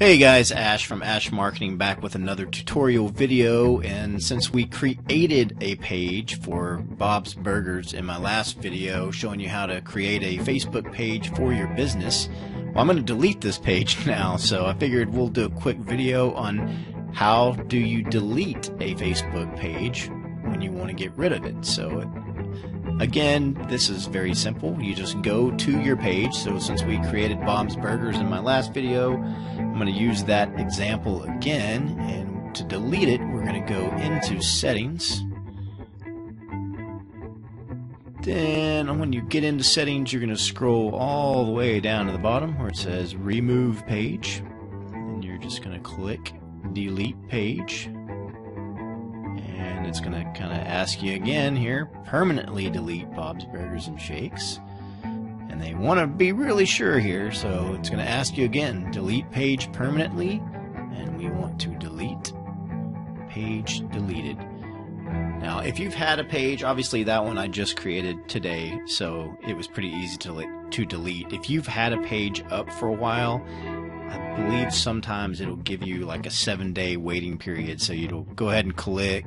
Hey guys, Ash from Ash Marketing back with another tutorial video. And since we created a page for Bob's Burgers in my last video showing you how to create a Facebook page for your business, well, I'm going to delete this page now, so I figured we'll do a quick video on how do you delete a Facebook page when you want to get rid of it. So again, this is very simple. You just go to your page. So since we created Bob's Burgers in my last video, I'm going to use that example again. And to delete it, we're going to go into settings. Then when you get into settings, you're going to scroll all the way down to the bottom where it says remove page. And you're just going to click delete page. And it's going to kind of ask you again here, permanently delete Bob's Burgers and Shakes. And they want to be really sure here, so it's going to ask you again, delete page permanently. And we want to delete page deleted. Now, if you've had a page, obviously that one I just created today, so it was pretty easy to delete. If you've had a page up for a while, I believe sometimes it'll give you like a 7-day waiting period, so you'll go ahead and click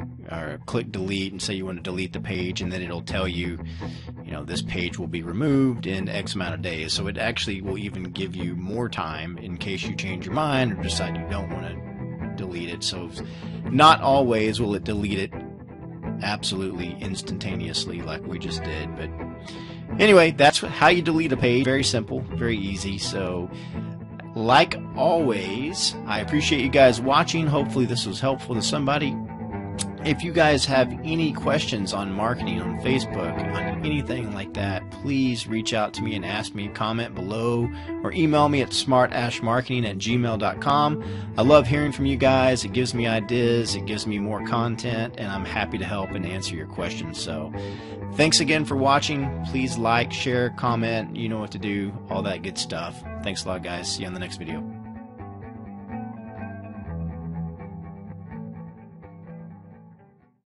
delete and say you want to delete the page, and then it'll tell you, you know, this page will be removed in X amount of days. So it actually will even give you more time in case you change your mind or decide you don't want to delete it. So not always will it delete it absolutely instantaneously like we just did, but anyway, that's how you delete a page. Very simple, very easy. So like always, I appreciate you guys watching. Hopefully this was helpful to somebody. If you guys have any questions on marketing, on Facebook, on anything like that, please reach out to me and ask me, comment below, or email me at smartashmarketing@gmail.com. I love hearing from you guys. It gives me ideas, it gives me more content, and I'm happy to help and answer your questions. So thanks again for watching. Please like, share, comment, you know what to do, all that good stuff. Thanks a lot, guys. See you on the next video.